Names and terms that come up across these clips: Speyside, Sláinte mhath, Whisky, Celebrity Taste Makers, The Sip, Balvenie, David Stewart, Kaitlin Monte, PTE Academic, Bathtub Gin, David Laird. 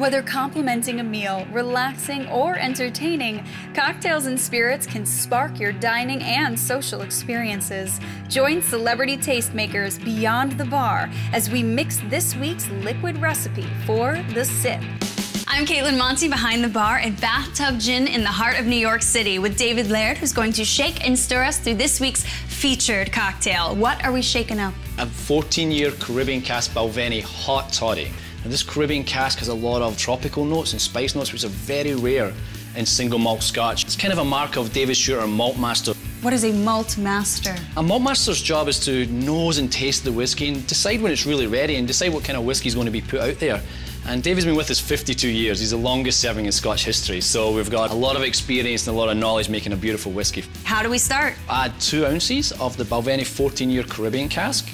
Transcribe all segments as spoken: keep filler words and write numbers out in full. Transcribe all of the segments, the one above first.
Whether complimenting a meal, relaxing, or entertaining, cocktails and spirits can spark your dining and social experiences. Join Celebrity Tastemakers Beyond the Bar as we mix this week's liquid recipe for The Sip. I'm Kaitlin Monte behind the bar at Bathtub Gin in the heart of New York City with David Laird, who's going to shake and stir us through this week's featured cocktail. What are we shaking up? A fourteen year Caribbean cask Balvenie hot toddy. And this Caribbean cask has a lot of tropical notes and spice notes, which are very rare in single malt scotch. It's kind of a mark of David Stewart, malt master. What is a malt master? A malt master's job is to nose and taste the whiskey and decide when it's really ready and decide what kind of whiskey is going to be put out there. And David's been with us fifty-two years. He's the longest serving in Scotch history. So we've got a lot of experience and a lot of knowledge making a beautiful whiskey. How do we start? Add two ounces of the Balvenie fourteen year Caribbean cask,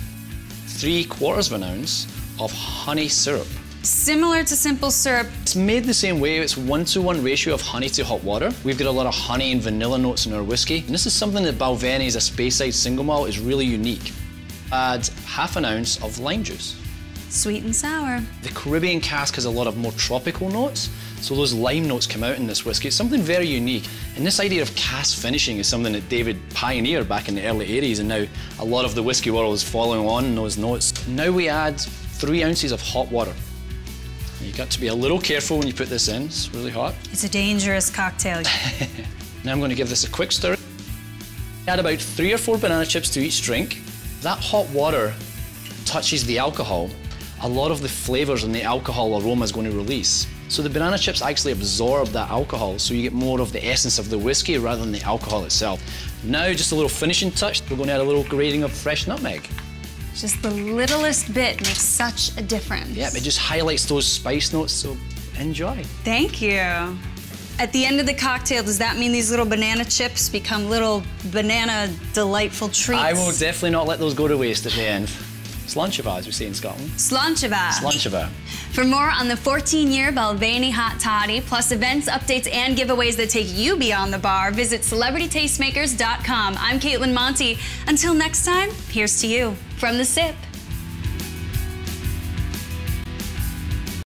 three quarters of an ounce of honey syrup. Similar to simple syrup. It's made the same way. It's one to one ratio of honey to hot water. We've got a lot of honey and vanilla notes in our whiskey. And this is something that Balvenie as a Speyside single malt is really unique. Add half an ounce of lime juice. Sweet and sour. The Caribbean cask has a lot of more tropical notes, so those lime notes come out in this whiskey. It's something very unique. And this idea of cask finishing is something that David pioneered back in the early eighties, and now a lot of the whiskey world is following on those notes. Now we add three ounces of hot water. You've got to be a little careful when you put this in. It's really hot. It's a dangerous cocktail. Now I'm going to give this a quick stir. Add about three or four banana chips to each drink. That hot water touches the alcohol. A lot of the flavors and the alcohol aroma is going to release. So the banana chips actually absorb that alcohol, so you get more of the essence of the whiskey rather than the alcohol itself. Now, just a little finishing touch. We're going to add a little grating of fresh nutmeg. Just the littlest bit makes such a difference. Yep, it just highlights those spice notes, so enjoy. Thank you. At the end of the cocktail, does that mean these little banana chips become little banana delightful treats? I will definitely not let those go to waste at the end. Sláinte mhath, as we say in Scotland. Sláinte mhath. Sláinte mhath. For more on the fourteen year Balvenie hot toddy, plus events, updates, and giveaways that take you beyond the bar, visit Celebrity Tastemakers dot com. I'm Kaitlin Monte. Until next time, here's to you. From The Sip.